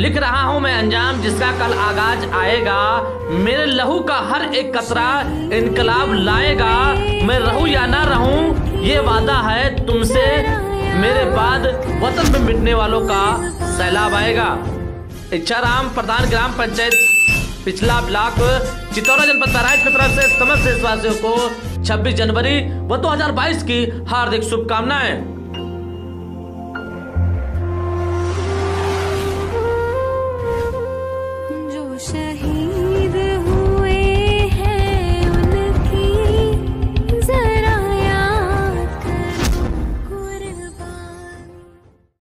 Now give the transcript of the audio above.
लिख रहा हूं मैं अंजाम जिसका कल आगाज आएगा, मेरे लहू का हर एक कतरा इनकलाब लाएगा। मैं रहूं या ना रहूं ये वादा है तुमसे, मेरे बाद वतन में मिटने वालों का सैलाब आएगा। इच्छा राम प्रधान, ग्राम पंचायत पिछला, ब्लॉक चितौरा, जनपद बहराइच की तरफ से समस्त देशवासियों को 26 जनवरी व 2022 की हार्दिक शुभकामनाएं।